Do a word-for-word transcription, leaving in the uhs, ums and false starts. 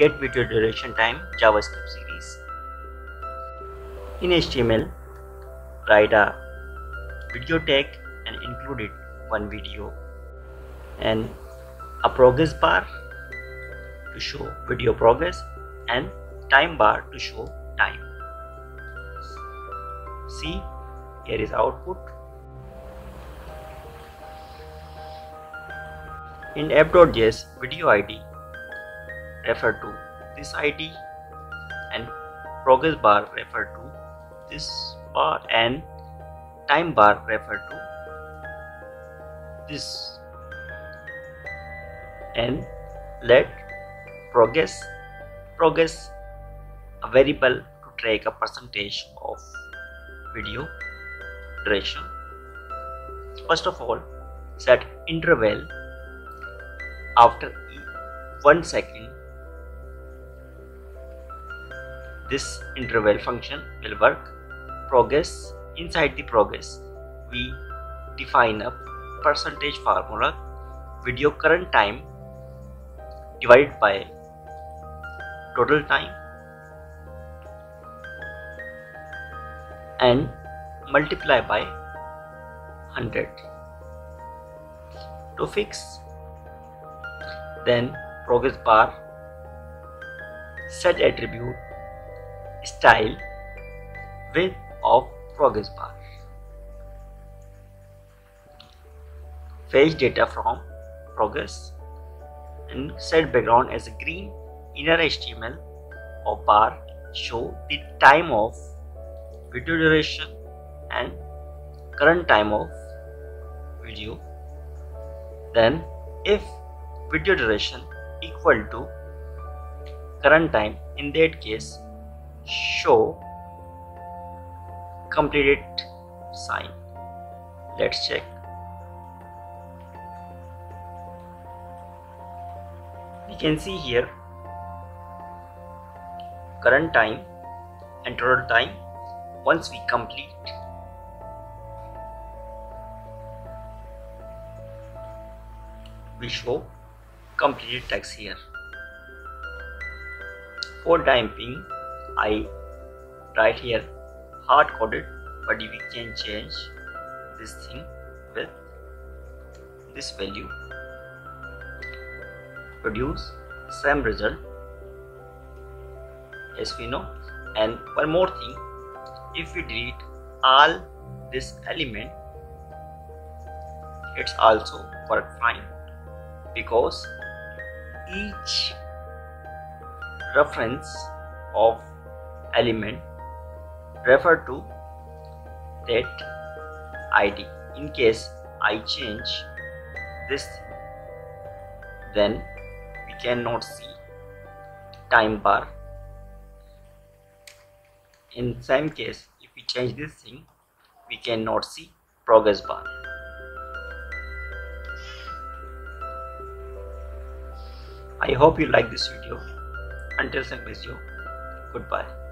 get video duration time JavaScript series. In H T M L, write a video tag and include it one video, and a progress bar to show video progress and time bar to show time. See, here is output. In app.js, video I D refer to this I D and progress bar refer to this bar and time bar refer to this, and let progress progress a variable to track a percentage of video duration. First of all, set interval after one second. This interval function will work. Progress, inside the progress we define a percentage formula, video current time divided by total time, and multiply by one hundred to fix. Then progress bar, set attribute style width of progress bar, fetch data from progress, and set background as a green. Inner H T M L of bar, show the time of video duration and current time of video. Then if video duration equal to current time, in that case show completed sign. Let's check. We can see here current time and total time. Once we complete we show completed text here. For time being, I write here hard coded, but we can change this thing with this value. Produce same result as we know. And one more thing, if we delete all this element, it's also work fine, because each reference of element refer to that I D. In case I change this, then we cannot see time bar. In same case, if we change this thing, we cannot see progress bar. I hope you like this video. Until next video, goodbye.